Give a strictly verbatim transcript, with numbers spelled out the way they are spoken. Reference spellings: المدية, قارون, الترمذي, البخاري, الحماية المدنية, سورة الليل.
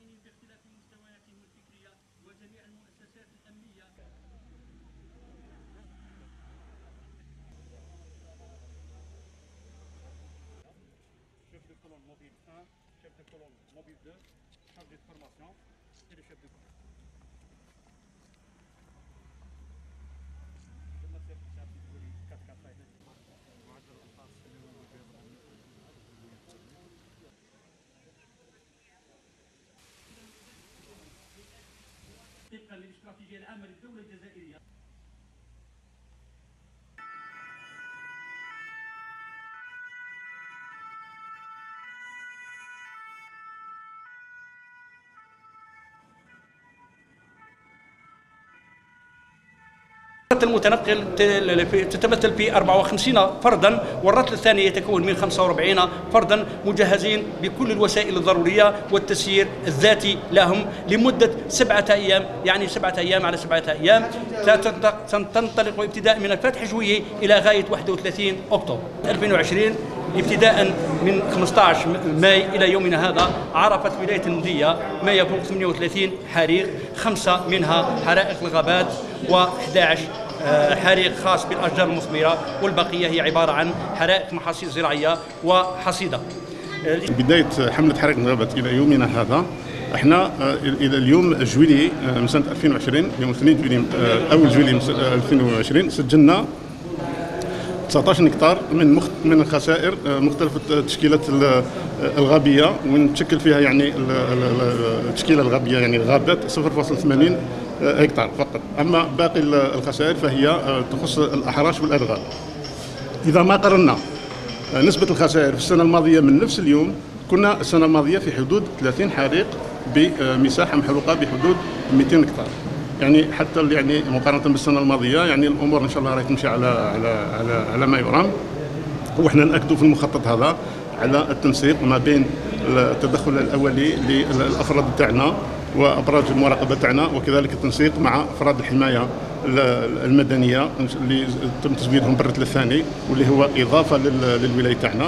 المواطنين باختلاف مستوياتهم الفكرية وجميع المؤسسات الأمنية. Chef de colonne mobile un, chef de colonne mobile deux, chargé de formation et le chef de colonne. طبقا للاستراتيجية العامة للدولة الجزائرية. المتنقل تتمثل في أربعة وخمسين فردا، والرتل الثاني يتكون من خمسة وأربعين فردا مجهزين بكل الوسائل الضرورية والتسيير الذاتي لهم لمدة سبعة أيام، يعني سبعة أيام على سبعة أيام تنطلق ابتداء من الفتح جوية إلى غاية واحد وثلاثين أكتوبر ألفين وعشرين. ابتداء من خمسة عشر ماي إلى يومنا هذا عرفت ولاية المدية ما يفوق ثمانية وثلاثين حريق، خمسة منها حرائق الغابات وإحدى عشر حريق خاص بالأشجار المثمرة، والبقية هي عبارة عن حرائق محاصيل زراعية وحصيدة. بداية حملة حرائق الغابات إلى يومنا هذا احنا الى اليوم جويلية من سنة ألفين وعشرين، يوم اثنين أول جويلية من سنة ألفين وعشرين سجلنا تسعة عشر هكتار من مخت من الخسائر مختلف التشكيلات الغابيه، ونتشكل فيها يعني التشكيله الغابيه يعني الغابات صفر فاصل ثمانين هكتار فقط، اما باقي الخسائر فهي تخص الاحراش والادغال. اذا ما قارنا نسبه الخسائر في السنه الماضيه من نفس اليوم، كنا السنه الماضيه في حدود ثلاثين حريق بمساحه محروقه بحدود مئتين هكتار، يعني حتى يعني مقارنه بالسنه الماضيه يعني الامور ان شاء الله راهي تمشي على على على على ما يرام، وحنا ناكدوا في المخطط هذا على التنسيق ما بين التدخل الاولي للافراد تاعنا وابراج المراقبه تاعنا، وكذلك التنسيق مع افراد الحمايه المدنيه اللي تم تزويدهم بالرتل الثاني واللي هو اضافه للولايه تاعنا.